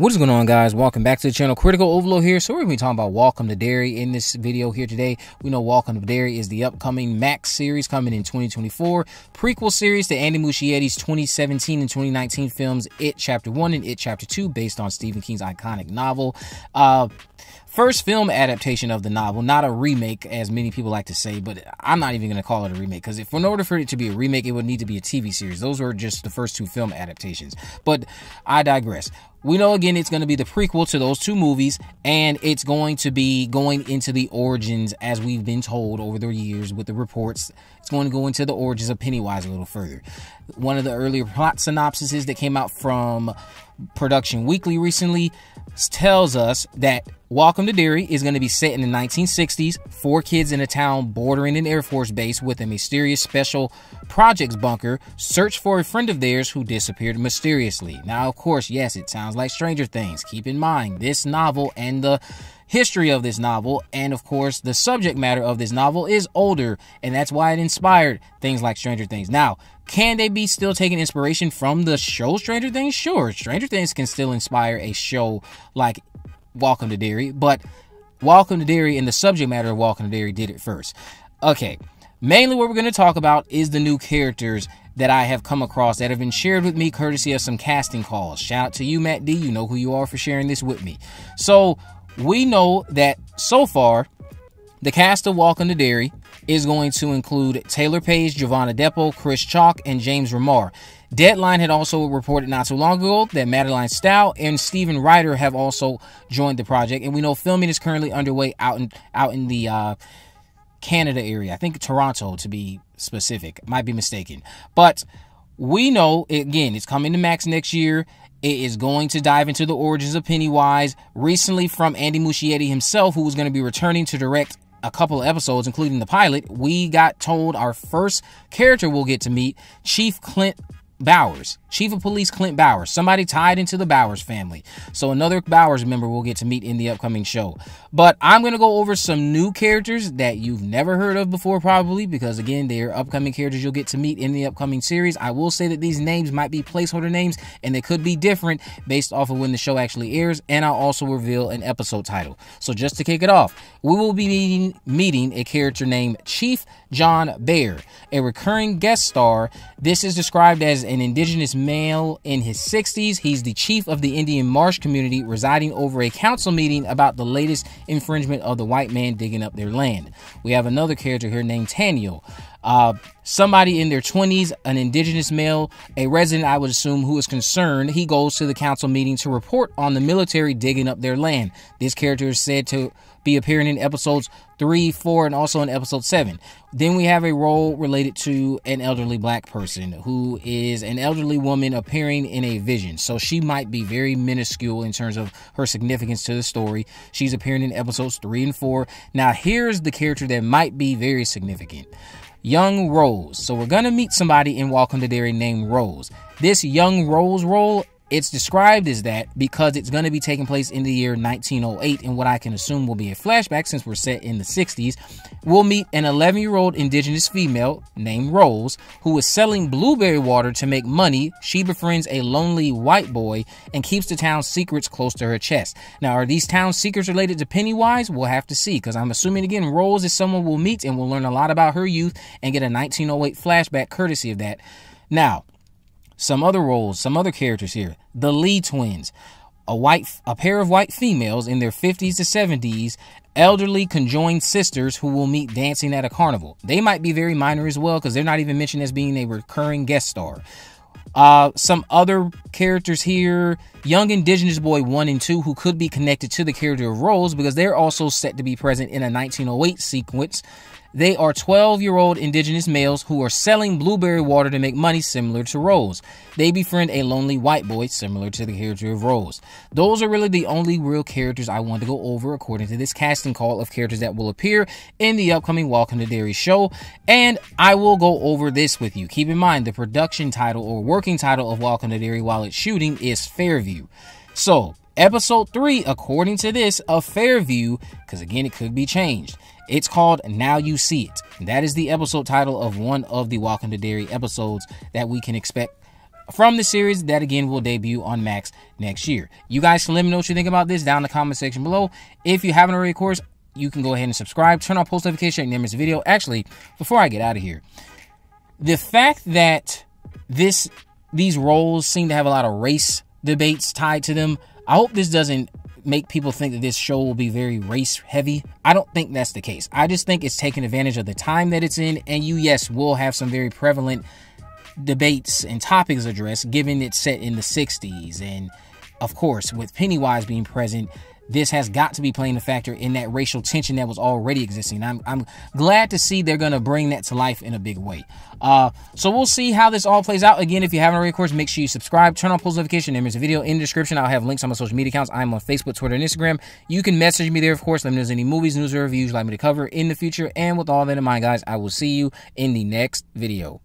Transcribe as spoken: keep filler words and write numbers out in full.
What is going on, guys? Welcome back to the channel. Critical Overlord here. So we're going to be talking about Welcome to Derry in this video here today. We know Welcome to Derry is the upcoming Max series coming in twenty twenty-four, prequel series to Andy Muschietti's twenty seventeen and twenty nineteen films It Chapter one and It Chapter two, based on Stephen King's iconic novel. Uh, First film adaptation of the novel, not a remake as many people like to say, but I'm not even going to call it a remake, because if in order for it to be a remake, it would need to be a T V series. Those were just the first two film adaptations, but I digress. We know, again, it's going to be the prequel to those two movies, and it's going to be going into the origins, as we've been told over the years with the reports. It's going to go into the origins of Pennywise a little further. One of the earlier plot synopsises that came out from Production Weekly recently tells us that Welcome to Derry is going to be set in the nineteen sixties, four kids in a town bordering an Air Force base with a mysterious special projects bunker search for a friend of theirs who disappeared mysteriously. Now, of course, yes, it sounds like Stranger Things. Keep in mind this novel and the history of this novel, and of course the subject matter of this novel is older, and that's why it inspired things like Stranger Things. Now, can they be still taking inspiration from the show Stranger Things? Sure, Stranger Things can still inspire a show like Welcome to Derry, but Welcome to Derry and the subject matter of Welcome to Derry did it first. Okay, mainly what we're going to talk about is the new characters that I have come across that have been shared with me courtesy of some casting calls. Shout out to you, Matt D. You know who you are for sharing this with me. So we know that so far, the cast of Welcome to Derry is going to include Taylor Page, Giovanna Depo, Chris Chalk, and James Remar. Deadline had also reported not so long ago that Madeline Stow and Steven Ryder have also joined the project, and we know filming is currently underway out in out in the uh, Canada area. I think Toronto, to be specific. Might be mistaken, but we know, again, it's coming to Max next year. It is going to dive into the origins of Pennywise, recently from Andy Muschietti himself, who was going to be returning to direct a couple of episodes, including the pilot. We got told our first character we'll get to meet, Chief Clint Bowers, Chief of Police Clint Bowers, somebody tied into the Bowers family. So another Bowers member we'll get to meet in the upcoming show. But I'm going to go over some new characters that you've never heard of before, probably, because, again, they are upcoming characters you'll get to meet in the upcoming series. I will say that these names might be placeholder names, and they could be different based off of when the show actually airs, and I'll also reveal an episode title. So just to kick it off, we will be meeting, meeting a character named Chief John Bear, a recurring guest star. This is described as an indigenous male in his sixties. He's the chief of the Indian Marsh community, residing over a council meeting about the latest infringement of the white man digging up their land. We have another character here named Taniel, uh, somebody in their twenties, an indigenous male, a resident, I would assume, who is concerned. He goes to the council meeting to report on the military digging up their land. This character is said to be appearing in episodes three, four, and also in episode seven. Then we have a role related to an elderly black person, who is an elderly woman appearing in a vision. So she might be very minuscule in terms of her significance to the story. She's appearing in episodes three and four. Now, here's the character that might be very significant. Young Rose. So we're going to meet somebody in Welcome to Derry named Rose. This Young Rose role, it's described as that because it's going to be taking place in the year nineteen oh eight, and what I can assume will be a flashback since we're set in the sixties. We'll meet an eleven-year-old indigenous female named Rose who is selling blueberry water to make money. She befriends a lonely white boy and keeps the town's secrets close to her chest. Now, are these town secrets related to Pennywise? We'll have to see, because I'm assuming, again, Rose is someone we'll meet, and we'll learn a lot about her youth and get a nineteen oh eight flashback courtesy of that. Now, some other roles, some other characters here. The Lee twins, a white, a pair of white females in their fifties to seventies, elderly conjoined sisters who will meet dancing at a carnival. They might be very minor as well, because they're not even mentioned as being a recurring guest star. Uh, some other characters here, young indigenous boy one and two, who could be connected to the character of Rose, because they're also set to be present in a nineteen oh eight sequence. They are twelve-year-old indigenous males who are selling blueberry water to make money, similar to Rose. They befriend a lonely white boy, similar to the character of Rose. Those are really the only real characters I want to go over according to this casting call of characters that will appear in the upcoming Welcome to Derry show, and I will go over this with you. Keep in mind, the production title or working title of Welcome to Derry while it's shooting is Fairview. So, episode three, according to this, of Fairview, because, again, it could be changed, it's called Now You See It. That is the episode title of one of the Welcome to Derry episodes that we can expect from the series that again will debut on Max next year. You guys can let me know what you think about this down in the comment section below. If you haven't already, of course, you can go ahead and subscribe, turn on post notification, and never miss a video. Actually, before I get out of here, the fact that this these roles seem to have a lot of race debates tied to them, I hope this doesn't make people think that this show will be very race heavy. I don't think that's the case. I just think it's taking advantage of the time that it's in, and you, yes, will have some very prevalent debates and topics addressed, given it's set in the sixties. And of course, with Pennywise being present, this has got to be playing a factor in that racial tension that was already existing. I'm, I'm glad to see they're going to bring that to life in a big way. Uh, so we'll see how this all plays out. Again, if you haven't already, of course, make sure you subscribe, turn on post notification, and there's a video in the description. I'll have links on my social media accounts. I'm on Facebook, Twitter, and Instagram. You can message me there, of course. Let me know if there's any movies, news, or reviews you'd like me to cover in the future. And with all that in mind, guys, I will see you in the next video.